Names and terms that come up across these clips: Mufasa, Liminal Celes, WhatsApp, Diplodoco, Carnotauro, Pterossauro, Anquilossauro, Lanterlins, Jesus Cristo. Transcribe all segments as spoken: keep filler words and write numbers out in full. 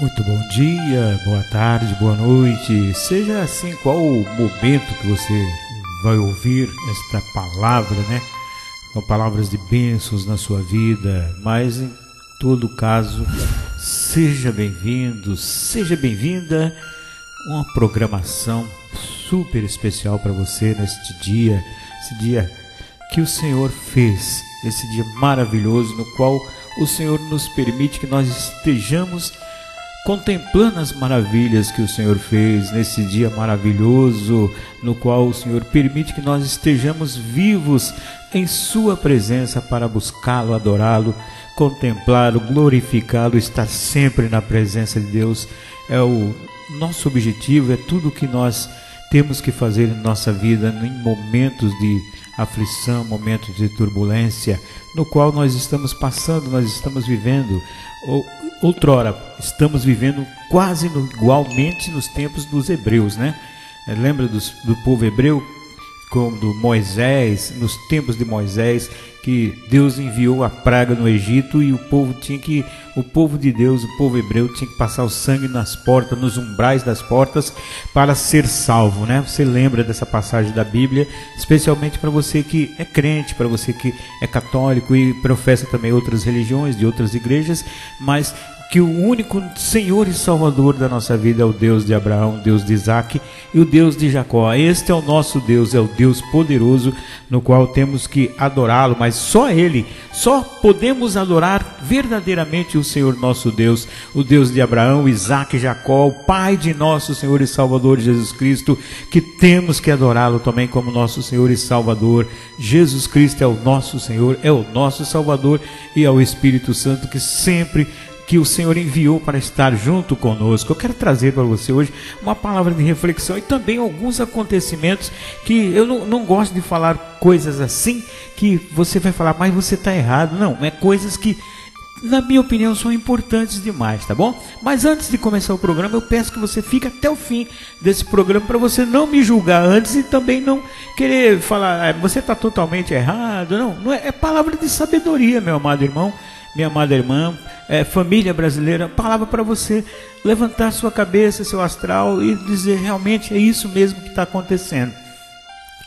Muito bom dia, boa tarde, boa noite, seja assim qual o momento que você vai ouvir esta palavra, né? São palavras de bênçãos na sua vida, mas em todo caso, seja bem-vindo, seja bem-vinda, uma programação super especial para você neste dia, esse dia que o Senhor fez, esse dia maravilhoso no qual o Senhor nos permite que nós estejamos contemplando as maravilhas que o Senhor fez nesse dia maravilhoso, no qual o Senhor permite que nós estejamos vivos em Sua presença para buscá-lo, adorá-lo, contemplá-lo, glorificá-lo, estar sempre na presença de Deus. É o nosso objetivo, é tudo o que nós temos que fazer em nossa vida em momentos de aflição, momentos de turbulência, no qual nós estamos passando, nós estamos vivendo. Ou, outrora, estamos vivendo quase no, igualmente nos tempos dos hebreus, né? Lembra dos, do povo hebreu, como do Moisés, nos tempos de Moisés, que Deus enviou a praga no Egito e o povo tinha que, o povo de Deus, o povo hebreu tinha que passar o sangue nas portas, nos umbrais das portas, para ser salvo, né? Você lembra dessa passagem da Bíblia, especialmente para você que é crente, para você que é católico e professa também outras religiões, de outras igrejas, mas que o único Senhor e Salvador da nossa vida é o Deus de Abraão, o Deus de Isaac e o Deus de Jacó. Este é o nosso Deus, é o Deus poderoso no qual temos que adorá-lo, mas só Ele, só podemos adorar verdadeiramente o Senhor nosso Deus, o Deus de Abraão, Isaac e Jacó, o Pai de nosso Senhor e Salvador Jesus Cristo, que temos que adorá-lo também como nosso Senhor e Salvador. Jesus Cristo é o nosso Senhor, é o nosso Salvador e é o Espírito Santo que sempre que o Senhor enviou para estar junto conosco. Eu quero trazer para você hoje uma palavra de reflexão e também alguns acontecimentos que eu não, não gosto de falar coisas assim, que você vai falar, mas você está errado. Não, é coisas que, na minha opinião, são importantes demais, tá bom? Mas antes de começar o programa, eu peço que você fique até o fim desse programa para você não me julgar antes e também não querer falar, você está totalmente errado. Não, não é, é palavra de sabedoria, meu amado irmão, minha amada irmã, é, família brasileira, palavra para você levantar sua cabeça, seu astral e dizer realmente é isso mesmo que está acontecendo.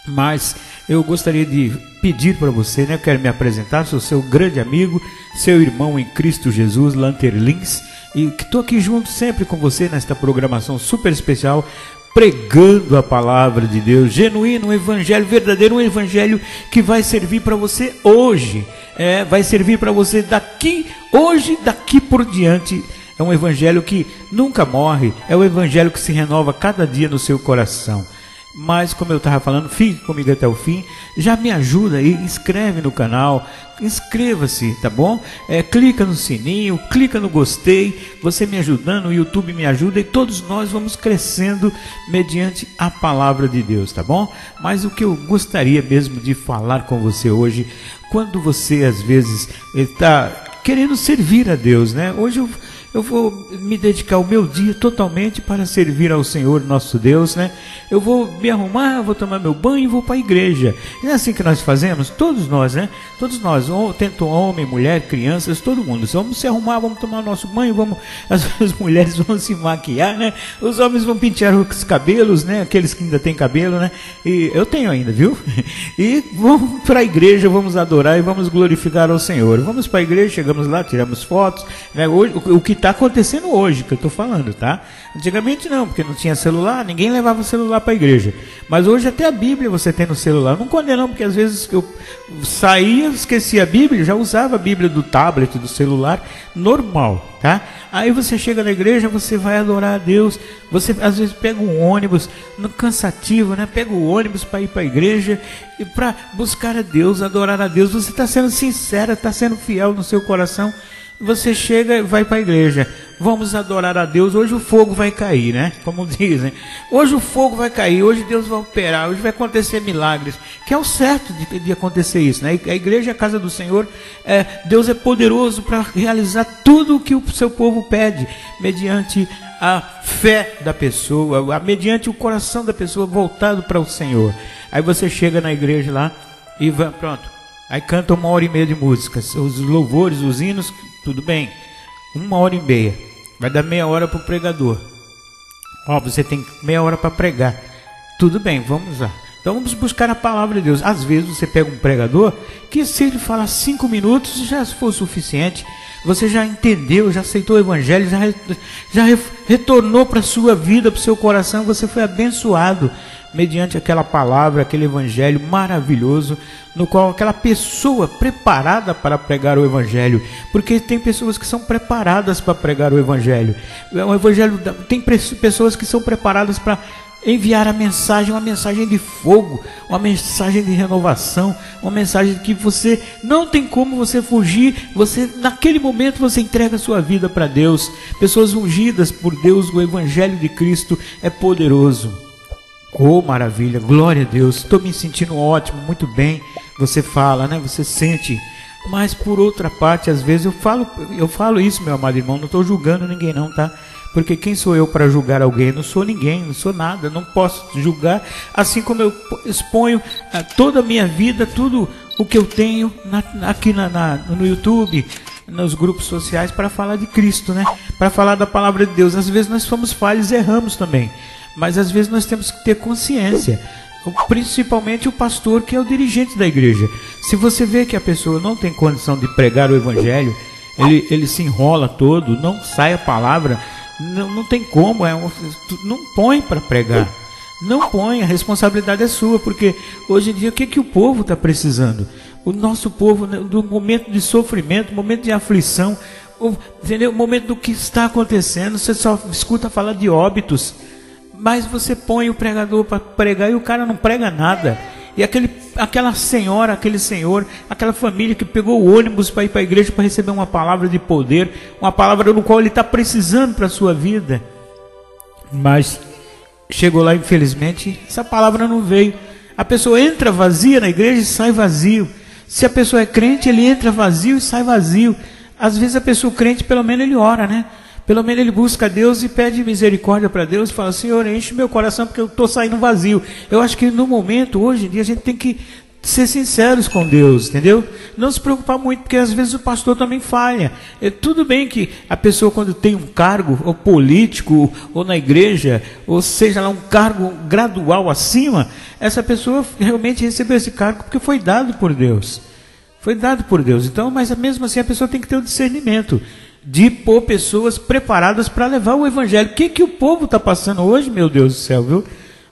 Mas eu gostaria de pedir para você, né? Eu quero me apresentar, sou seu grande amigo, seu irmão em Cristo Jesus, Lanterlins, e que estou aqui junto sempre com você nesta programação super especial, pregando a palavra de Deus, genuíno, um evangelho verdadeiro, um evangelho que vai servir para você hoje, é, vai servir para você daqui, hoje, daqui por diante. É um evangelho que nunca morre, é um evangelho que se renova cada dia no seu coração. Mas como eu estava falando, fique comigo até o fim, já me ajuda aí, inscreve no canal, inscreva-se, tá bom? É, clica no sininho, clica no gostei, você me ajudando, o YouTube me ajuda e todos nós vamos crescendo mediante a palavra de Deus, tá bom? Mas o que eu gostaria mesmo de falar com você hoje, quando você às vezes está querendo servir a Deus, né? Hoje eu... Eu vou me dedicar o meu dia totalmente para servir ao Senhor nosso Deus, né? Eu vou me arrumar, vou tomar meu banho e vou para a igreja. É assim que nós fazemos, todos nós, né? Todos nós, tanto homem, mulher, crianças, todo mundo. Vamos se arrumar, vamos tomar nosso banho, vamos... As, as mulheres vão se maquiar, né? Os homens vão pentear os cabelos, né? Aqueles que ainda têm cabelo, né? E eu tenho ainda, viu? E vamos para a igreja, vamos adorar e vamos glorificar ao Senhor. Vamos para a igreja, chegamos lá, tiramos fotos, né? Hoje, o, o que está acontecendo hoje, que eu estou falando, tá? Antigamente não, porque não tinha celular, ninguém levava o celular para a igreja. Mas hoje até a Bíblia você tem no celular. Não condeno, porque às vezes eu saía, esquecia a Bíblia, já usava a Bíblia do tablet, do celular, normal, tá? Aí você chega na igreja, você vai adorar a Deus, você às vezes pega um ônibus, cansativo, né? Pega o ônibus para ir para a igreja e para buscar a Deus, adorar a Deus. Você está sendo sincera, está sendo fiel no seu coração. Você chega e vai para a igreja, vamos adorar a Deus, hoje o fogo vai cair, né? Como dizem, hoje o fogo vai cair, hoje Deus vai operar, hoje vai acontecer milagres, que é o certo de, de acontecer isso, né? A igreja, a casa do Senhor, é, Deus é poderoso para realizar tudo o que o seu povo pede, mediante a fé da pessoa, mediante o coração da pessoa voltado para o Senhor. Aí você chega na igreja lá e vai, pronto, aí canta uma hora e meia de músicas, os louvores, os hinos, tudo bem, uma hora e meia. Vai dar meia hora pro pregador. Ó, você tem meia hora para pregar. Tudo bem, vamos lá. Então vamos buscar a palavra de Deus. Às vezes você pega um pregador que se ele falar cinco minutos já for suficiente. Você já entendeu, já aceitou o evangelho, já, já retornou para a sua vida, para o seu coração. Você foi abençoado mediante aquela palavra, aquele evangelho maravilhoso, no qual aquela pessoa preparada para pregar o evangelho, porque tem pessoas que são preparadas para pregar o evangelho, o evangelho tem pessoas que são preparadas para enviar a mensagem, uma mensagem de fogo, uma mensagem de renovação, uma mensagem que você não tem como você fugir, você naquele momento você entrega a sua vida para Deus. Pessoas ungidas por Deus, o evangelho de Cristo é poderoso. Oh, maravilha, glória a Deus, estou me sentindo ótimo, muito bem. Você fala, né? Você sente. Mas por outra parte, às vezes eu falo, eu falo isso, meu amado irmão, não estou julgando ninguém não, tá? Porque quem sou eu para julgar alguém? Não sou ninguém, não sou nada, não posso julgar. Assim como eu exponho toda a minha vida, tudo o que eu tenho na, aqui na, na, no YouTube, nos grupos sociais, para falar de Cristo, né? Para falar da palavra de Deus. Às vezes nós somos falhos e erramos também. Mas às vezes nós temos que ter consciência, principalmente o pastor, que é o dirigente da igreja. Se você vê que a pessoa não tem condição de pregar o evangelho, ele, ele se enrola todo, não sai a palavra, não, não tem como, é um, não põe para pregar, não põe, a responsabilidade é sua, porque hoje em dia o que, que o povo está precisando? O nosso povo, do momento de sofrimento, momento de aflição, o, entendeu? O momento do que está acontecendo, você só escuta falar de óbitos. Mas você põe o pregador para pregar e o cara não prega nada. E aquele, aquela senhora, aquele senhor, aquela família que pegou o ônibus para ir para a igreja para receber uma palavra de poder, uma palavra no qual ele está precisando para a sua vida. Mas chegou lá, infelizmente, essa palavra não veio. A pessoa entra vazia na igreja e sai vazio. Se a pessoa é crente, ele entra vazio e sai vazio. Às vezes a pessoa crente, pelo menos ele ora, né? Pelo menos ele busca Deus e pede misericórdia para Deus e fala, Senhor, enche meu coração porque eu estou saindo vazio. Eu acho que no momento, hoje em dia, a gente tem que ser sinceros com Deus, entendeu? Não se preocupar muito, porque às vezes o pastor também falha. É, tudo bem que a pessoa quando tem um cargo, ou político, ou na igreja, ou seja lá um cargo gradual acima, essa pessoa realmente recebeu esse cargo porque foi dado por Deus. Foi dado por Deus. Então, mas mesmo assim a pessoa tem que ter o discernimento de pôr pessoas preparadas para levar o evangelho. O que, que o povo está passando hoje, meu Deus do céu, viu?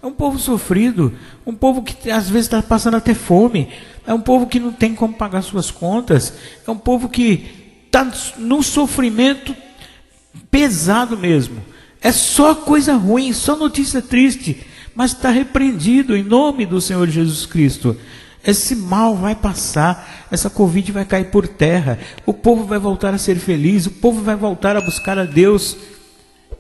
É um povo sofrido, um povo que às vezes está passando até fome, é um povo que não tem como pagar suas contas, é um povo que está num sofrimento pesado mesmo. É só coisa ruim, só notícia triste, mas está repreendido em nome do Senhor Jesus Cristo. Esse mal vai passar, essa Covid vai cair por terra, o povo vai voltar a ser feliz, o povo vai voltar a buscar a Deus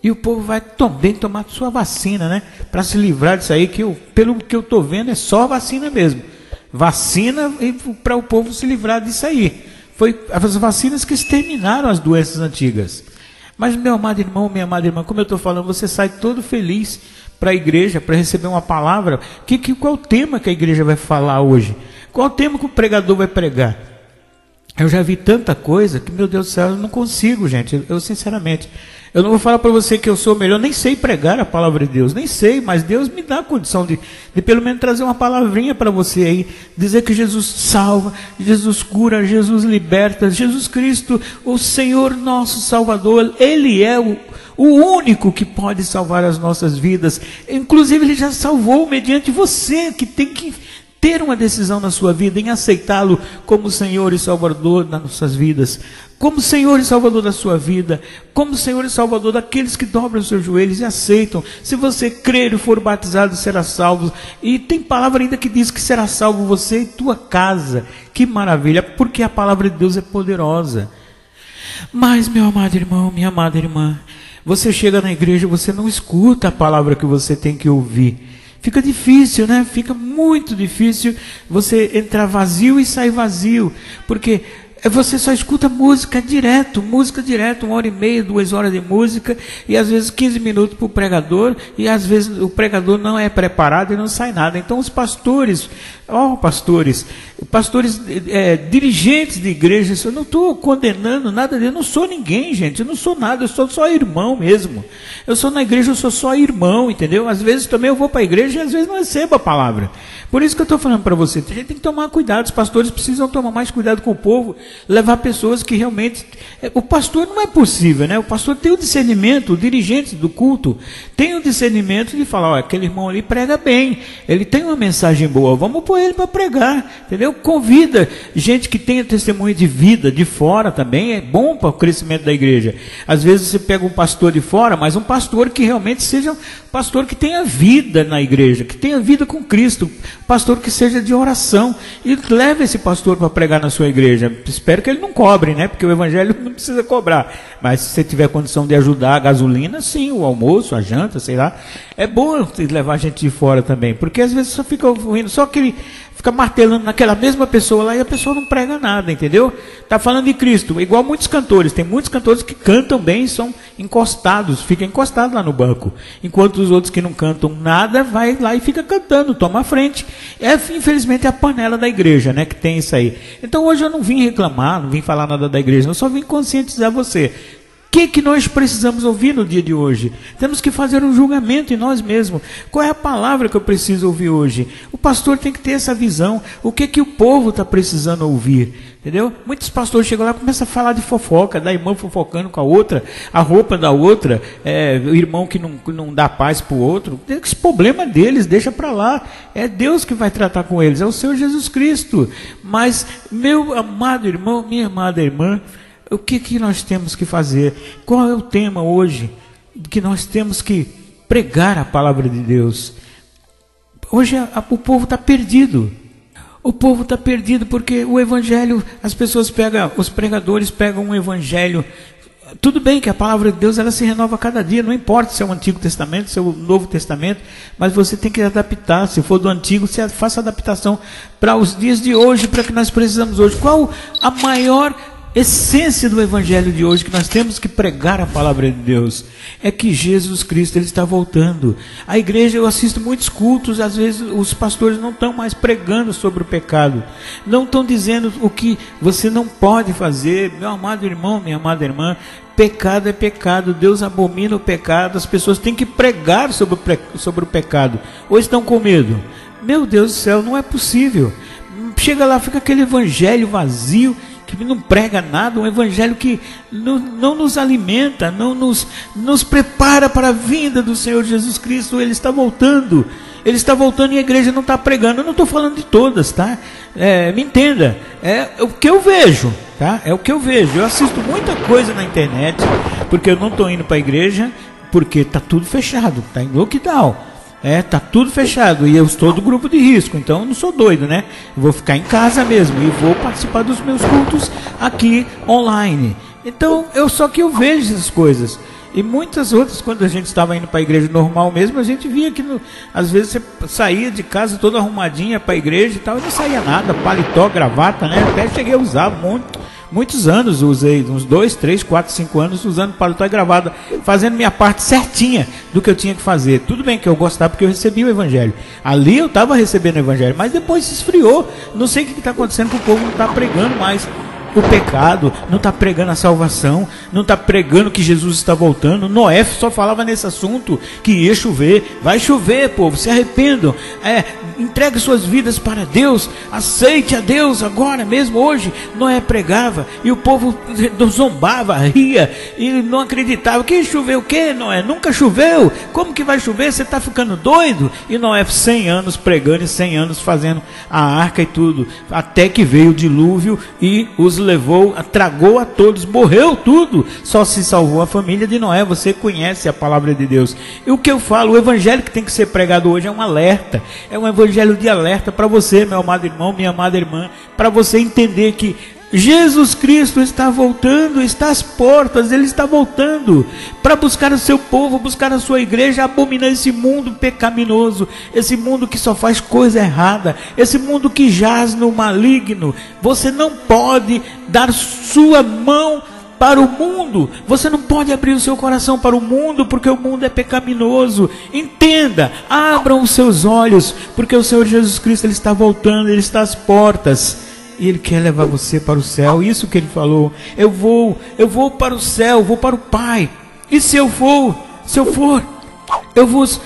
e o povo vai também tomar sua vacina, né? Para se livrar disso aí, que eu, pelo que eu estou vendo é só vacina mesmo. Vacina para o povo se livrar disso aí. Foi as vacinas que exterminaram as doenças antigas. Mas meu amado irmão, minha amada irmã, como eu estou falando, você sai todo feliz para a igreja, para receber uma palavra. Que, que, qual o tema que a igreja vai falar hoje? Qual o tema que o pregador vai pregar? Eu já vi tanta coisa que, meu Deus do céu, eu não consigo, gente. Eu, sinceramente, eu não vou falar para você que eu sou melhor, nem sei pregar a palavra de Deus, nem sei, mas Deus me dá a condição de, de pelo menos trazer uma palavrinha para você aí, dizer que Jesus salva, Jesus cura, Jesus liberta, Jesus Cristo, o Senhor nosso Salvador, Ele é o, o único que pode salvar as nossas vidas. Inclusive Ele já salvou mediante você, que tem que ter uma decisão na sua vida em aceitá-lo como Senhor e Salvador das nossas vidas, como Senhor e Salvador da sua vida, como Senhor e Salvador daqueles que dobram os seus joelhos e aceitam. Se você crer e for batizado, será salvo. E tem palavra ainda que diz que será salvo você e tua casa. Que maravilha, porque a palavra de Deus é poderosa. Mas, meu amado irmão, minha amada irmã, você chega na igreja, você não escuta a palavra que você tem que ouvir. Fica difícil, né? Fica muito difícil você entrar vazio e sair vazio, porque Você só escuta música direto, música direto, uma hora e meia, duas horas de música, e às vezes quinze minutos para o pregador, e às vezes o pregador não é preparado e não sai nada. Então os pastores, ó oh, pastores, pastores é, dirigentes de igrejas, eu não estou condenando nada, eu não sou ninguém, gente, eu não sou nada, eu sou só irmão mesmo. Eu sou na igreja, eu sou só irmão, entendeu? Às vezes também eu vou para a igreja e às vezes não recebo a palavra. Por isso que eu estou falando para você, a gente tem que tomar cuidado, os pastores precisam tomar mais cuidado com o povo, levar pessoas que realmente... O pastor não é possível, né? O pastor tem o discernimento, o dirigente do culto tem o discernimento de falar, ó, aquele irmão ali prega bem, ele tem uma mensagem boa, vamos pôr ele para pregar, entendeu? Convida gente que tenha testemunho de vida de fora também, é bom para o crescimento da igreja. Às vezes você pega um pastor de fora, mas um pastor que realmente seja um pastor que tenha vida na igreja, que tenha vida com Cristo, pastor que seja de oração, e leve esse pastor para pregar na sua igreja. Espero que ele não cobre, né? Porque o evangelho não precisa cobrar. Mas se você tiver condição de ajudar a gasolina, sim, o almoço, a janta, sei lá. É bom levar a gente de fora também, porque às vezes só fica ouvindo, só que ele fica martelando naquela mesma pessoa lá e a pessoa não prega nada, entendeu? Está falando de Cristo, igual muitos cantores. Tem muitos cantores que cantam bem e são encostados, ficam encostados lá no banco. Enquanto os outros que não cantam nada, vai lá e fica cantando, toma a frente. É, infelizmente, a panela da igreja, né? Que tem isso aí. Então hoje eu não vim reclamar, não vim falar nada da igreja, eu só vim conscientizar você. O que, que nós precisamos ouvir no dia de hoje? Temos que fazer um julgamento em nós mesmos. Qual é a palavra que eu preciso ouvir hoje? O pastor tem que ter essa visão. O que, que o povo está precisando ouvir? Entendeu? Muitos pastores chegam lá e começam a falar de fofoca, da irmã fofocando com a outra, a roupa da outra, é, o irmão que não, não dá paz para o outro. Esse problema deles, deixa para lá. É Deus que vai tratar com eles, é o Senhor Jesus Cristo. Mas, meu amado irmão, minha amada irmã, o que, que nós temos que fazer? Qual é o tema hoje que nós temos que pregar a palavra de Deus? Hoje a, a, o povo está perdido. O povo está perdido porque o evangelho, as pessoas pegam, os pregadores pegam um evangelho. Tudo bem que a palavra de Deus ela se renova a cada dia, não importa se é o Antigo Testamento, se é o Novo Testamento, mas você tem que adaptar. Se for do Antigo, você faça adaptação para os dias de hoje, para que nós precisamos hoje. Qual a maior essência do evangelho de hoje que nós temos que pregar? A palavra de Deus é que Jesus Cristo ele está voltando. A igreja, eu assisto muitos cultos, às vezes os pastores não estão mais pregando sobre o pecado, não estão dizendo o que você não pode fazer. Meu amado irmão, minha amada irmã, pecado é pecado, Deus abomina o pecado. As pessoas têm que pregar sobre o, sobre o pecado, ou estão com medo? Meu Deus do céu, não é possível. Chega lá, fica aquele evangelho vazio, que não prega nada, um evangelho que não, não nos alimenta, não nos, nos prepara para a vinda do Senhor Jesus Cristo. Ele está voltando, ele está voltando e a igreja não está pregando. Eu não estou falando de todas, tá? É, me entenda, é o que eu vejo, tá? É o que eu vejo. Eu assisto muita coisa na internet, porque eu não estou indo para a igreja, porque está tudo fechado, está em lockdown. É, tá tudo fechado e eu estou do grupo de risco, então eu não sou doido, né? Eu vou ficar em casa mesmo e vou participar dos meus cultos aqui online. Então, eu só que eu vejo essas coisas. E muitas outras, quando a gente estava indo para a igreja normal mesmo, a gente via que, no, às vezes, você saía de casa toda arrumadinha para a igreja e tal, e não saía nada, paletó, gravata, né? Até cheguei a usar muito. Muitos anos usei, uns dois, três, quatro, cinco anos usando paletó e gravata, fazendo minha parte certinha do que eu tinha que fazer. Tudo bem que eu gostava porque eu recebi o evangelho. Ali eu estava recebendo o evangelho, mas depois se esfriou. Não sei o que está acontecendo, que o povo não está pregando mais o pecado, não está pregando a salvação, não está pregando que Jesus está voltando. Noé só falava nesse assunto, que ia chover. Vai chover, povo, se arrependam, é, entregue suas vidas para Deus, aceite a Deus agora mesmo, hoje. Noé pregava e o povo zombava, ria e não acreditava. Que choveu o que, Noé? Nunca choveu, como que vai chover? Você está ficando doido? E Noé cem anos pregando e cem anos fazendo a arca e tudo, até que veio o dilúvio e os levou, tragou a todos, morreu tudo, só se salvou a família de Noé. Você conhece a palavra de Deus. E o que eu falo, o evangelho que tem que ser pregado hoje é um alerta, é um evangelho de alerta para você, meu amado irmão, minha amada irmã, para você entender que Jesus Cristo está voltando, está às portas, Ele está voltando para buscar o seu povo, buscar a sua igreja, abominar esse mundo pecaminoso, esse mundo que só faz coisa errada, esse mundo que jaz no maligno. Você não pode dar sua mão para o mundo, você não pode abrir o seu coração para o mundo, porque o mundo é pecaminoso. Entenda, abram os seus olhos, porque o Senhor Jesus Cristo, Ele está voltando, Ele está às portas. E Ele quer levar você para o céu. Isso que Ele falou. Eu vou, eu vou para o céu, vou para o Pai. E se eu for, se eu for, eu vos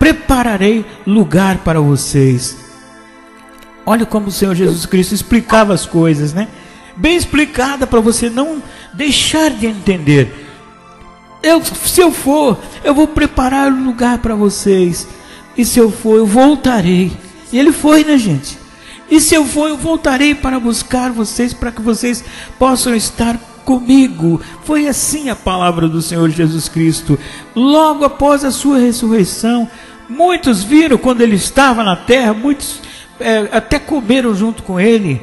prepararei lugar para vocês. Olha como o Senhor Jesus Cristo explicava as coisas, né? Bem explicada, para você não deixar de entender. Eu, se eu for, eu vou preparar um lugar para vocês. E se eu for, eu voltarei. E Ele foi, né, gente? E se eu for, eu voltarei para buscar vocês, para que vocês possam estar comigo. Foi assim a palavra do Senhor Jesus Cristo. Logo após a sua ressurreição, muitos viram quando Ele estava na terra, muitos é, até comeram junto com Ele.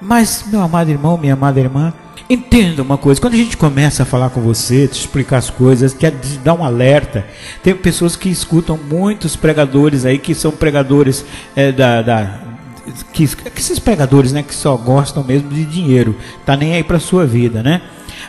Mas, meu amado irmão, minha amada irmã, entenda uma coisa: quando a gente começa a falar com você, te explicar as coisas, quer te dar um alerta. Tem pessoas que escutam muitos pregadores aí, que são pregadores é, da... da Que, que esses pregadores, né, que só gostam mesmo de dinheiro, tá nem aí para sua vida, né?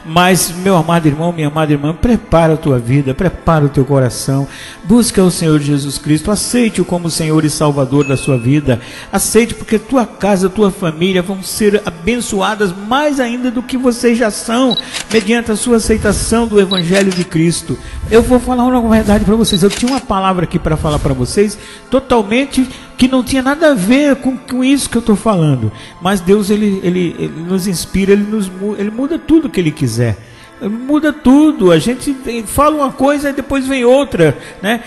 Mas, meu amado irmão, minha amada irmã, prepara a tua vida, prepara o teu coração, busca o Senhor Jesus Cristo, aceite-o como Senhor e Salvador da sua vida, aceite, porque tua casa, tua família vão ser abençoadas mais ainda do que vocês já são, mediante a sua aceitação do Evangelho de Cristo. Eu vou falar uma verdade para vocês, eu tinha uma palavra aqui para falar para vocês, totalmente que não tinha nada a ver com, com isso que eu estou falando, mas Deus, ele, ele, ele nos inspira, ele, nos, ele muda tudo que Ele quiser. quiser, muda tudo. A gente fala uma coisa e depois vem outra, né?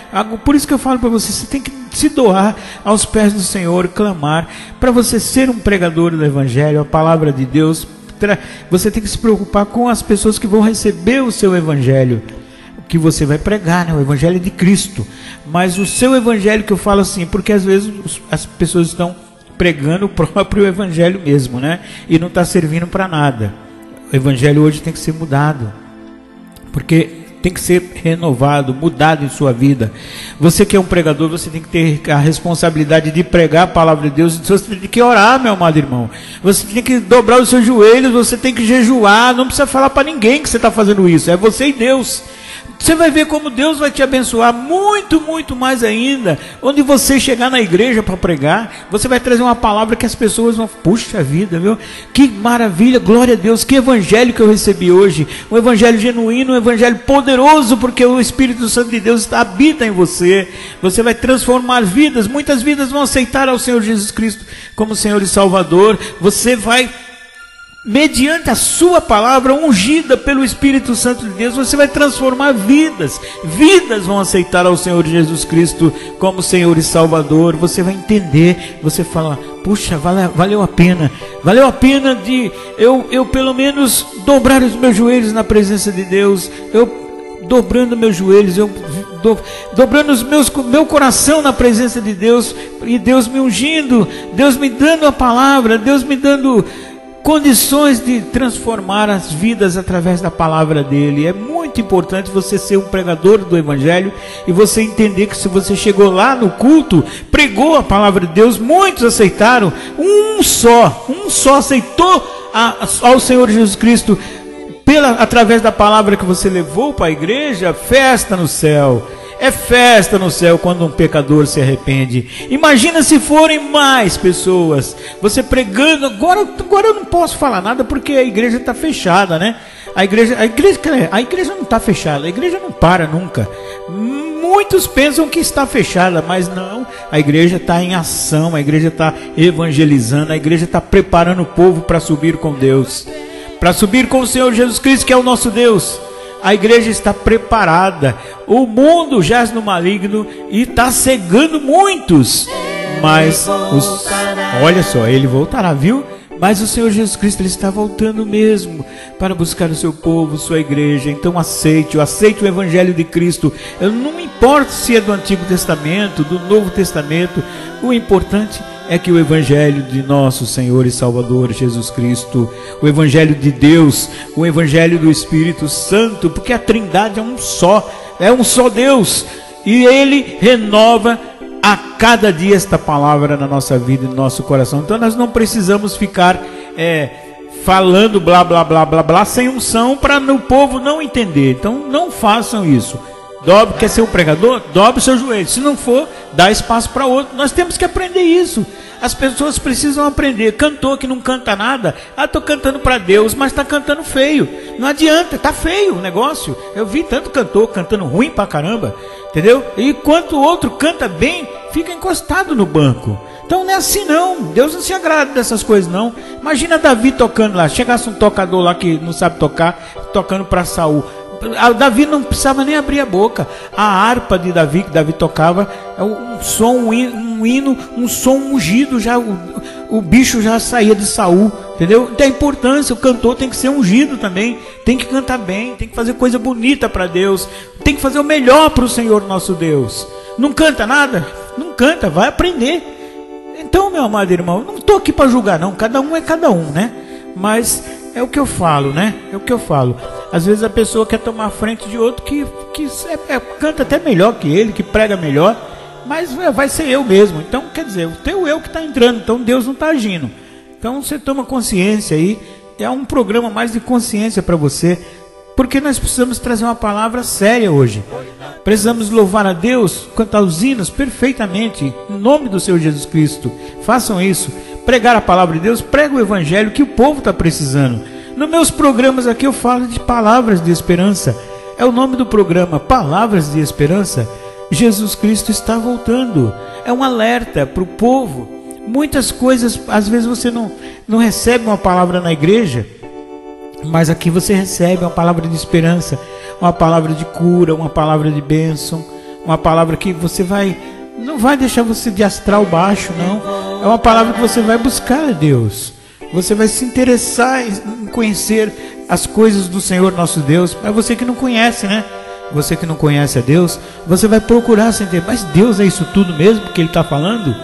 Por isso que eu falo para você, você tem que se doar aos pés do Senhor, clamar para você ser um pregador do Evangelho, a palavra de Deus. Você tem que se preocupar com as pessoas que vão receber o seu Evangelho, que você vai pregar, né? O Evangelho de Cristo, mas o seu Evangelho, que eu falo assim, porque às vezes as pessoas estão pregando o próprio Evangelho mesmo, né? E não está servindo para nada. O Evangelho hoje tem que ser mudado, porque tem que ser renovado, mudado em sua vida. Você que é um pregador, você tem que ter a responsabilidade de pregar a palavra de Deus. Você tem que orar, meu amado irmão. Você tem que dobrar os seus joelhos, você tem que jejuar. Não precisa falar para ninguém que você está fazendo isso, é você e Deus. Você vai ver como Deus vai te abençoar muito, muito mais ainda. Onde você chegar na igreja para pregar, você vai trazer uma palavra que as pessoas vão... Puxa vida, viu? Que maravilha, glória a Deus, que evangelho que eu recebi hoje. Um evangelho genuíno, um evangelho poderoso, porque o Espírito Santo de Deus está, habita em você. Você vai transformar vidas, muitas vidas vão aceitar ao Senhor Jesus Cristo como Senhor e Salvador. Você vai... mediante a sua palavra ungida pelo Espírito Santo de Deus, você vai transformar vidas. Vidas vão aceitar ao Senhor Jesus Cristo como Senhor e Salvador. Você vai entender, você fala: puxa, valeu, valeu a pena. Valeu a pena de eu, eu pelo menos dobrar os meus joelhos na presença de Deus. Eu dobrando meus joelhos, eu do, dobrando os meus, meu coração na presença de Deus, e Deus me ungindo, Deus me dando a palavra, Deus me dando condições de transformar as vidas através da palavra dele. É muito importante você ser um pregador do Evangelho, e você entender que se você chegou lá no culto, pregou a palavra de Deus, muitos aceitaram, um só, um só aceitou a, ao Senhor Jesus Cristo pela, através da palavra que você levou para a igreja. Festa no céu. É festa no céu quando um pecador se arrepende. Imagina se forem mais pessoas. Você pregando. Agora, agora eu não posso falar nada, porque a igreja está fechada, né? A igreja, a igreja, a igreja não está fechada. A igreja não para nunca. Muitos pensam que está fechada, mas não. A igreja está em ação. A igreja está evangelizando. A igreja está preparando o povo para subir com Deus, para subir com o Senhor Jesus Cristo, que é o nosso Deus. A igreja está preparada. O mundo jaz no maligno e está cegando muitos. Mas, os, olha só, Ele voltará, viu? Mas o Senhor Jesus Cristo, Ele está voltando mesmo para buscar o seu povo, sua igreja. Então aceite, aceite o Evangelho de Cristo. Eu não me importo se é do Antigo Testamento, do Novo Testamento. O importante é que o Evangelho de nosso Senhor e Salvador Jesus Cristo, o Evangelho de Deus, o Evangelho do Espírito Santo, porque a Trindade é um só, é um só Deus, e Ele renova a cada dia esta palavra na nossa vida e no nosso coração. Então nós não precisamos ficar é, falando blá blá blá blá blá sem unção para o povo não entender. Então não façam isso. Dobre, quer ser um pregador? Dobre o seu joelho. Se não for, dá espaço para outro. Nós temos que aprender isso. As pessoas precisam aprender. Cantor que não canta nada, ah, tô cantando para Deus, mas tá cantando feio. Não adianta, tá feio o negócio. Eu vi tanto cantor cantando ruim pra caramba, entendeu? E quanto outro canta bem, fica encostado no banco. Então não é assim não, Deus não se agrada dessas coisas não. Imagina Davi tocando lá, chegasse um tocador lá que não sabe tocar, tocando para Saul. Davi não precisava nem abrir a boca. A harpa de Davi, que Davi tocava, é um som, um hino, um som ungido, já o, o bicho já saía de Saul, entendeu? Tem a importância, o cantor tem que ser ungido também, tem que cantar bem, tem que fazer coisa bonita para Deus, tem que fazer o melhor para o Senhor nosso Deus. Não canta nada? Não canta, vai aprender. Então, meu amado irmão, não estou aqui para julgar não, cada um é cada um, né? Mas é o que eu falo, né? É o que eu falo. Às vezes a pessoa quer tomar frente de outro que, que é, é, canta até melhor que ele, que prega melhor, mas é, vai ser eu mesmo. Então, quer dizer, o teu eu que está entrando, então Deus não está agindo. Então você toma consciência aí, é um programa mais de consciência para você, porque nós precisamos trazer uma palavra séria hoje. Precisamos louvar a Deus, cantar os hinos perfeitamente, em nome do Senhor Jesus Cristo. Façam isso, pregar a palavra de Deus, prega o Evangelho que o povo está precisando. Nos meus programas aqui eu falo de palavras de esperança. É o nome do programa, Palavras de Esperança. Jesus Cristo está voltando. É um alerta para o povo. Muitas coisas, às vezes você não, não recebe uma palavra na igreja, mas aqui você recebe uma palavra de esperança, uma palavra de cura, uma palavra de bênção, uma palavra que você vai... Não vai deixar você de astral baixo, não. É uma palavra que você vai buscar a Deus. Você vai se interessar em conhecer as coisas do Senhor nosso Deus. É você que não conhece, né? Você que não conhece a Deus, você vai procurar se entender. Mas Deus é isso tudo mesmo que Ele está falando?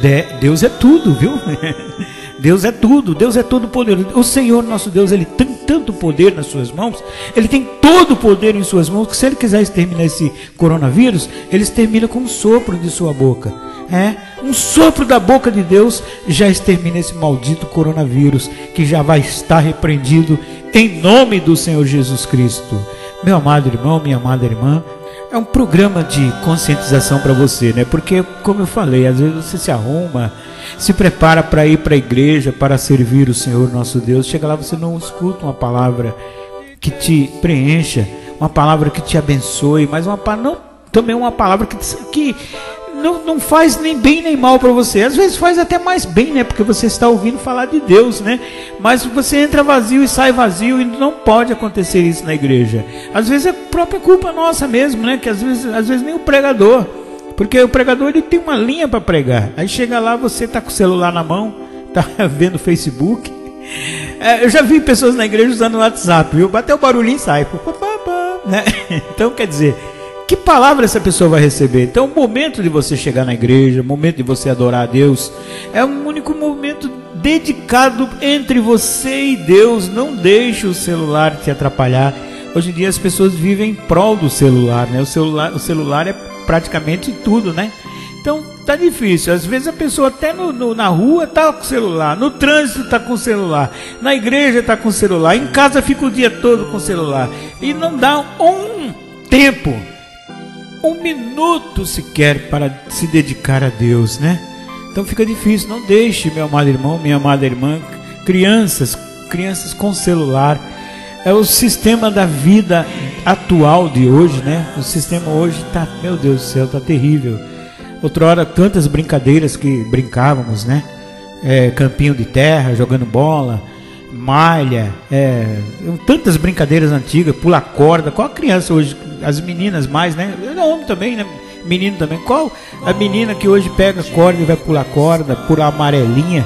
De, Deus é tudo, viu? Deus é tudo, Deus é todo poderoso. O Senhor nosso Deus, Ele tem tanto poder nas suas mãos, Ele tem todo o poder em suas mãos, que se Ele quiser exterminar esse coronavírus, Ele extermina com um sopro de sua boca. É, um sopro da boca de Deus já extermina esse maldito coronavírus, que já vai estar repreendido em nome do Senhor Jesus Cristo. Meu amado irmão, minha amada irmã, é um programa de conscientização para você, né? Porque, como eu falei, às vezes você se arruma, se prepara para ir para a igreja, para servir o Senhor nosso Deus. Chega lá, você não escuta uma palavra que te preencha, uma palavra que te abençoe, mas uma, não, também uma palavra que, que não, não faz nem bem nem mal para você. Às vezes faz até mais bem, né? Porque você está ouvindo falar de Deus, né? Mas você entra vazio e sai vazio, e não pode acontecer isso na igreja. Às vezes é a própria culpa nossa mesmo, né? Que às vezes, às vezes nem o pregador... Porque o pregador, ele tem uma linha para pregar. Aí chega lá, você está com o celular na mão, está vendo o Facebook. É, eu já vi pessoas na igreja usando o WhatsApp, viu? Bateu o barulhinho e sai. Né? Então, quer dizer, que palavra essa pessoa vai receber? Então, o momento de você chegar na igreja, o momento de você adorar a Deus, é um único momento dedicado entre você e Deus. Não deixe o celular te atrapalhar. Hoje em dia as pessoas vivem em prol do celular, né? O celular, o celular é praticamente tudo, né? Então tá difícil, às vezes a pessoa até no, no, na rua tá com celular, no trânsito tá com celular, na igreja tá com celular, em casa fica o dia todo com celular, e não dá um tempo, um minuto sequer para se dedicar a Deus, né? Então fica difícil. Não deixe, meu amado irmão, minha amada irmã, crianças, crianças com celular. É o sistema da vida atual de hoje, né? O sistema hoje tá, meu Deus do céu, tá terrível. Outrora, tantas brincadeiras que brincávamos, né? É, campinho de terra, jogando bola, malha, é, tantas brincadeiras antigas, pular corda. Qual a criança hoje? As meninas mais, né? Eu não, homem também, né? Menino também. Qual a menina que hoje pega corda e vai pular corda, pular amarelinha?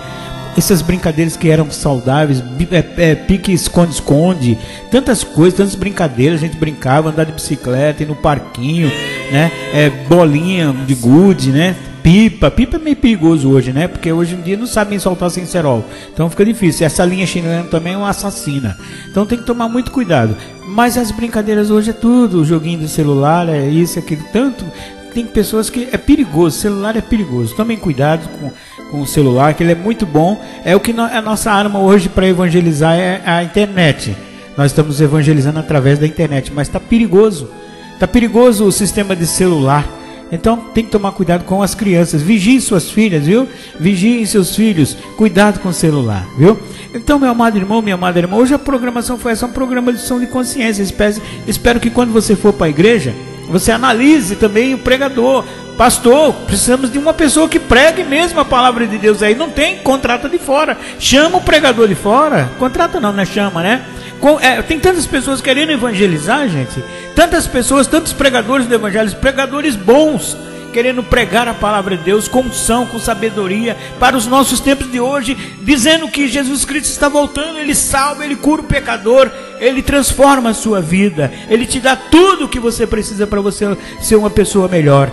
Essas brincadeiras que eram saudáveis, é, é, pique, esconde-esconde, tantas coisas, tantas brincadeiras, a gente brincava, andar de bicicleta, ir no parquinho, né? É, bolinha de gude, né? pipa. Pipa é meio perigoso hoje, né? Porque hoje em dia não sabem soltar sem cerol. Então fica difícil. Essa linha chilena também é uma assassina. Então tem que tomar muito cuidado. Mas as brincadeiras hoje é tudo. O joguinho do celular é isso, aquilo, tanto... Tem pessoas que é perigoso, celular é perigoso. Tomem cuidado com, com o celular, que ele é muito bom. É o que no, a nossa arma hoje para evangelizar é a internet. Nós estamos evangelizando através da internet, mas está perigoso. Está perigoso o sistema de celular. Então tem que tomar cuidado com as crianças. Vigiem suas filhas, viu? Vigiem seus filhos. Cuidado com o celular, viu? Então, meu amado irmão, minha amada irmã, hoje a programação foi essa, um programa de som de consciência. Espero, espero que quando você for para a igreja, você analise também o pregador. Pastor, precisamos de uma pessoa que pregue mesmo a palavra de Deus aí. Não tem, contrata de fora. Chama o pregador de fora. Contrata não, né? Chama, né? Com, é, tem tantas pessoas querendo evangelizar, gente. Tantas pessoas, tantos pregadores do evangelho, pregadores bons, querendo pregar a palavra de Deus com unção, com sabedoria, para os nossos tempos de hoje, dizendo que Jesus Cristo está voltando, Ele salva, Ele cura o pecador, Ele transforma a sua vida, Ele te dá tudo o que você precisa para você ser uma pessoa melhor.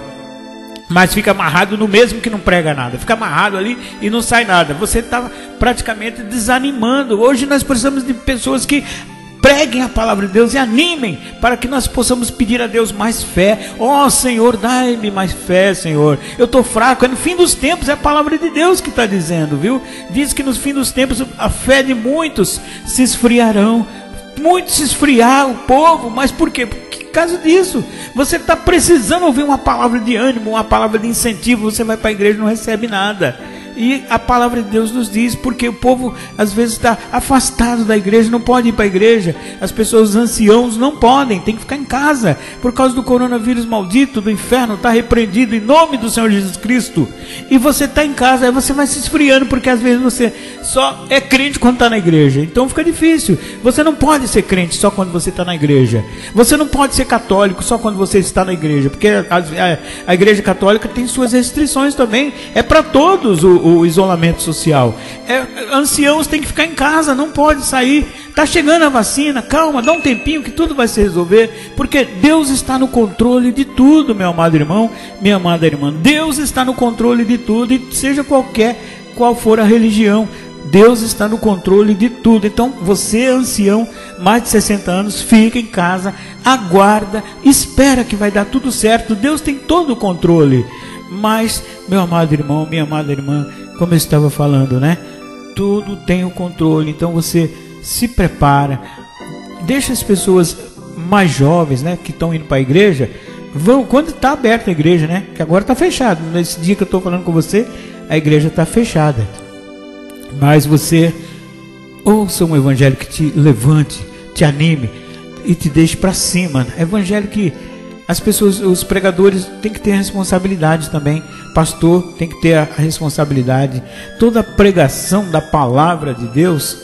Mas fica amarrado no mesmo que não prega nada, fica amarrado ali e não sai nada. Você está praticamente desanimando. Hoje nós precisamos de pessoas que preguem a palavra de Deus e animem, para que nós possamos pedir a Deus mais fé. Ó Senhor, dai-me mais fé, Senhor. Eu estou fraco. É no fim dos tempos, é a palavra de Deus que está dizendo, viu? Diz que no fim dos tempos a fé de muitos se esfriarão. Muitos se esfriar o povo, mas por quê? Por causa disso. Você está precisando ouvir uma palavra de ânimo, uma palavra de incentivo. Você vai para a igreja e não recebe nada. E a palavra de Deus nos diz, porque o povo às vezes está afastado da igreja, não pode ir para a igreja. As pessoas, os anciãos não podem, tem que ficar em casa, por causa do coronavírus maldito, do inferno. Está repreendido em nome do Senhor Jesus Cristo. E você está em casa, aí você vai se esfriando, porque às vezes você só é crente quando está na igreja. Então fica difícil. Você não pode ser crente só quando você está na igreja. Você não pode ser católico só quando você está na igreja, porque a, a, a igreja católica tem suas restrições também. É para todos o o isolamento social. É, anciãos têm que ficar em casa, não pode sair. Está chegando a vacina, calma, dá um tempinho que tudo vai se resolver, porque Deus está no controle de tudo, meu amado irmão, minha amada irmã. Deus está no controle de tudo, e seja qualquer, qual for a religião, Deus está no controle de tudo. Então você, ancião, mais de sessenta anos, fica em casa, aguarda, espera que vai dar tudo certo. Deus tem todo o controle. Mas, meu amado irmão, minha amada irmã, como eu estava falando, né? Tudo tem o controle. Então você se prepara. Deixa as pessoas mais jovens, né, que estão indo para a igreja, vão quando está aberta a igreja, né? Que agora está fechado. Nesse dia que eu estou falando com você, a igreja está fechada. Mas você ouça um evangelho que te levante, te anime e te deixe para cima. Evangelho que as pessoas, os pregadores têm que ter a responsabilidade também. Pastor tem que ter a responsabilidade. Toda pregação da palavra de Deus,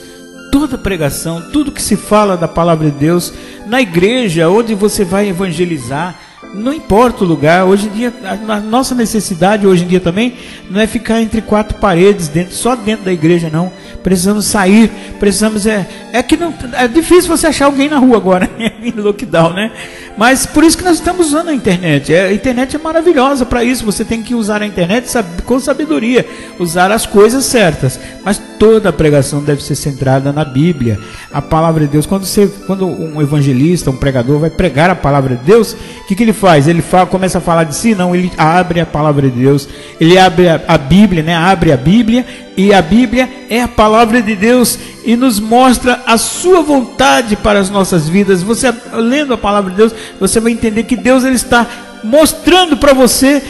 toda pregação, tudo que se fala da palavra de Deus, na igreja, onde você vai evangelizar, não importa o lugar. Hoje em dia, a nossa necessidade hoje em dia também não é ficar entre quatro paredes, dentro, só dentro da igreja, não. Precisamos sair, precisamos... É, é que não, é difícil você achar alguém na rua agora, em lockdown, né? Mas por isso que nós estamos usando a internet. A internet é maravilhosa para isso. Você tem que usar a internet com sabedoria, usar as coisas certas. Mas toda a pregação deve ser centrada na Bíblia, a palavra de Deus. Quando, você, quando um evangelista, um pregador vai pregar a palavra de Deus, o que, que ele faz? Ele fala, começa a falar de si? Não, ele abre a palavra de Deus, ele abre a, a Bíblia, né? Abre a Bíblia, e a Bíblia é a palavra de Deus e nos mostra a sua vontade para as nossas vidas. Você, lendo a palavra de Deus, você vai entender que Deus, ele está mostrando para você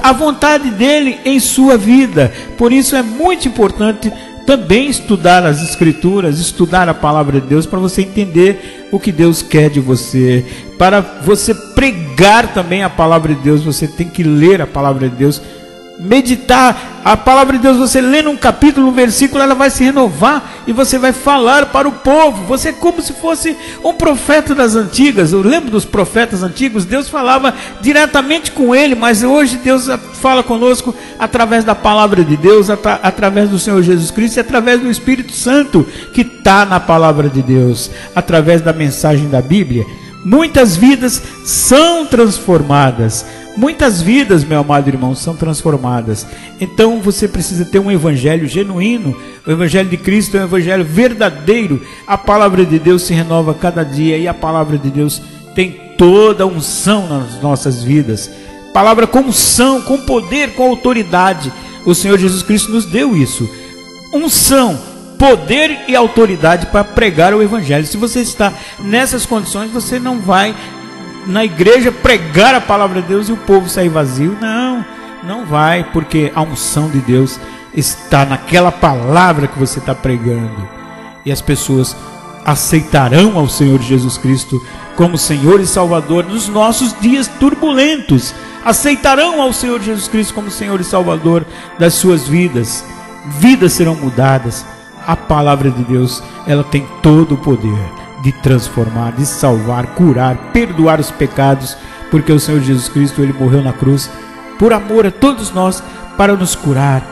a vontade dele em sua vida. Por isso é muito importante também estudar as escrituras, estudar a palavra de Deus, para você entender o que Deus quer de você. Para você pregar também a palavra de Deus, você tem que ler a palavra de Deus, meditar a palavra de Deus. Você lendo um capítulo, um versículo, ela vai se renovar e você vai falar para o povo. Você é como se fosse um profeta das antigas. Eu lembro dos profetas antigos, Deus falava diretamente com ele, mas hoje Deus fala conosco através da palavra de Deus, atra- através do Senhor Jesus Cristo e através do Espírito Santo que está na palavra de Deus, através da mensagem da Bíblia. Muitas vidas são transformadas. Muitas vidas, meu amado irmão, são transformadas. Então você precisa ter um evangelho genuíno. O evangelho de Cristo é um evangelho verdadeiro. A palavra de Deus se renova cada dia e a palavra de Deus tem toda a unção nas nossas vidas. Palavra com unção, com poder, com autoridade. O Senhor Jesus Cristo nos deu isso. Unção, poder e autoridade para pregar o evangelho. Se você está nessas condições, você não vai na igreja pregar a palavra de Deus e o povo sair vazio. Não, não vai, porque a unção de Deus está naquela palavra que você está pregando. E as pessoas aceitarão ao Senhor Jesus Cristo como Senhor e Salvador nos nossos dias turbulentos. Aceitarão ao Senhor Jesus Cristo como Senhor e Salvador das suas vidas. Vidas serão mudadas. A palavra de Deus, ela tem todo o poder de transformar, de salvar, curar, perdoar os pecados, porque o Senhor Jesus Cristo, ele morreu na cruz por amor a todos nós, para nos curar,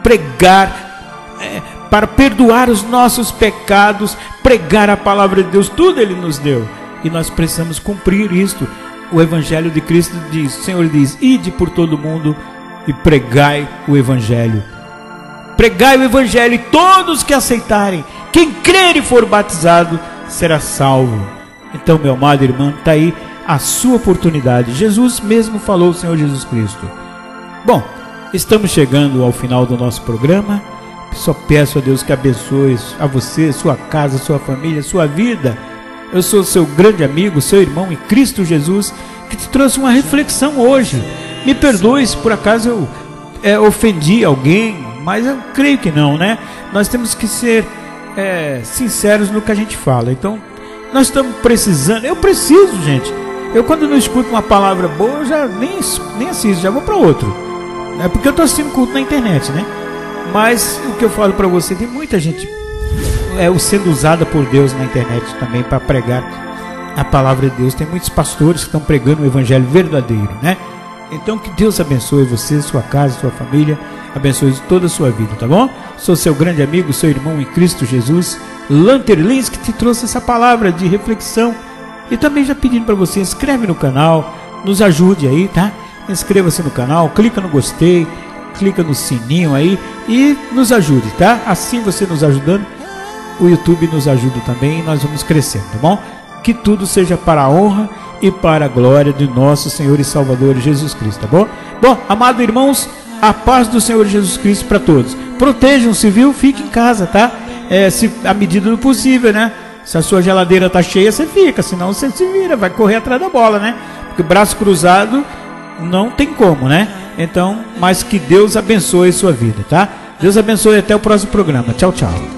pregar, é, para perdoar os nossos pecados, pregar a palavra de Deus. Tudo ele nos deu e nós precisamos cumprir isto. O evangelho de Cristo diz, o Senhor diz, ide por todo mundo e pregai o evangelho. Pregai o evangelho, e todos que aceitarem, quem crer e for batizado, será salvo. Então, meu amado irmão, está aí a sua oportunidade. Jesus mesmo falou, o Senhor Jesus Cristo. Bom, estamos chegando ao final do nosso programa. Só peço a Deus que abençoe a você, sua casa, sua família, sua vida. Eu sou seu grande amigo, seu irmão em Cristo Jesus, que te trouxe uma reflexão hoje. Me perdoe se por acaso eu é, ofendi alguém, mas eu creio que não, né? Nós temos que ser É, sinceros no que a gente fala. Então nós estamos precisando. Eu preciso, gente. Eu, quando não escuto uma palavra boa, eu já nem, nem assisto, já vou para outro. É porque eu estou assistindo culto na internet, né? Mas o que eu falo para você, tem muita gente é, sendo usada por Deus na internet também para pregar a palavra de Deus. Tem muitos pastores que estão pregando o evangelho verdadeiro, né? Então que Deus abençoe você, sua casa, sua família, abençoe toda a sua vida, tá bom? Sou seu grande amigo, seu irmão em Cristo Jesus, Lanterlins, que te trouxe essa palavra de reflexão. E também já pedindo para você, inscreve no canal, nos ajude aí, tá? Inscreva-se no canal, clica no gostei, clica no sininho aí e nos ajude, tá? Assim você nos ajudando, o YouTube nos ajuda também e nós vamos crescendo, tá bom? Que tudo seja para a honra e para a glória de nosso Senhor e Salvador Jesus Cristo, tá bom? Bom, amados irmãos, a paz do Senhor Jesus Cristo para todos. Protejam-se, viu? Fiquem em casa, tá? É, se, à medida do possível, né? Se a sua geladeira tá cheia, você fica, senão você se vira, vai correr atrás da bola, né? Porque braço cruzado não tem como, né? Então, mas que Deus abençoe sua vida, tá? Deus abençoe, até o próximo programa. Tchau, tchau.